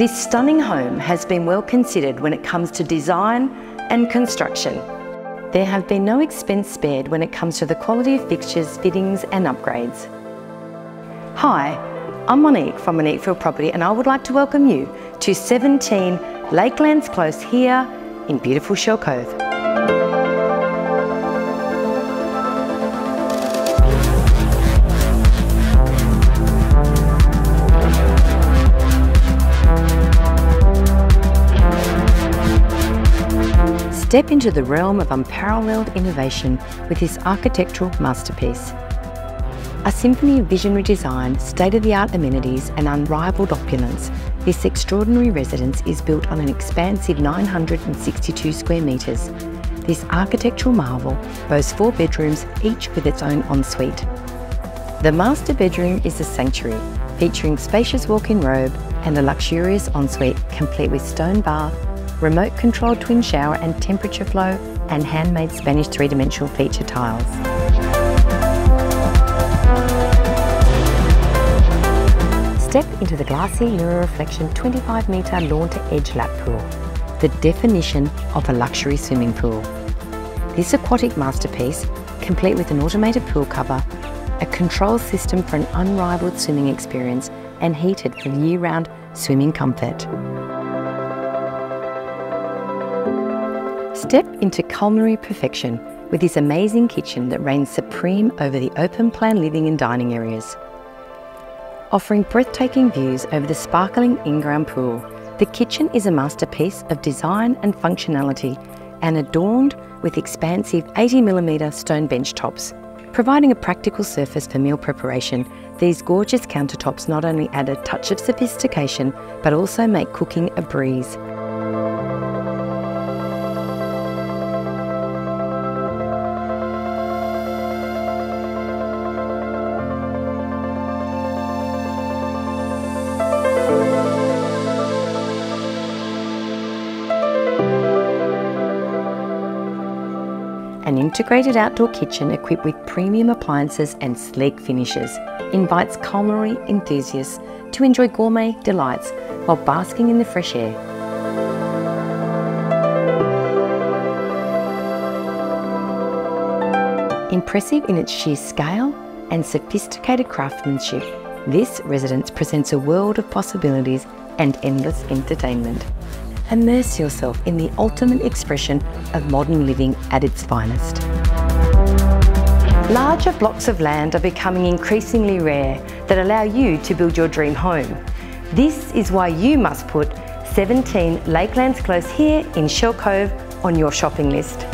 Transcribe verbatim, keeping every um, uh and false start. This stunning home has been well considered when it comes to design and construction. There have been no expense spared when it comes to the quality of fixtures, fittings and upgrades. Hi, I'm Monique from Monique Field Property and I would like to welcome you to seventeen Lakelands Close here in beautiful Shell Cove. Step into the realm of unparalleled innovation with this architectural masterpiece. A symphony of visionary design, state-of-the-art amenities and unrivaled opulence, this extraordinary residence is built on an expansive nine hundred and sixty-two square metres. This architectural marvel boasts four bedrooms, each with its own ensuite. The master bedroom is a sanctuary, featuring spacious walk-in robe and a luxurious ensuite complete with stone bath, remote controlled twin shower and temperature flow, and handmade Spanish three-dimensional feature tiles. Step into the glassy mirror reflection twenty-five metre lawn to edge lap pool, the definition of a luxury swimming pool. This aquatic masterpiece, complete with an automated pool cover, a control system for an unrivaled swimming experience, and heated for year-round swimming comfort. Step into culinary perfection with this amazing kitchen that reigns supreme over the open plan living and dining areas. Offering breathtaking views over the sparkling in-ground pool, the kitchen is a masterpiece of design and functionality and adorned with expansive eighty millimetre stone bench tops. Providing a practical surface for meal preparation, these gorgeous countertops not only add a touch of sophistication but also make cooking a breeze. An integrated outdoor kitchen equipped with premium appliances and sleek finishes invites culinary enthusiasts to enjoy gourmet delights while basking in the fresh air. Impressive in its sheer scale and sophisticated craftsmanship, this residence presents a world of possibilities and endless entertainment. Immerse yourself in the ultimate expression of modern living at its finest. Larger blocks of land are becoming increasingly rare that allow you to build your dream home. This is why you must put seventeen Lakelands Close here in Shell Cove on your shopping list.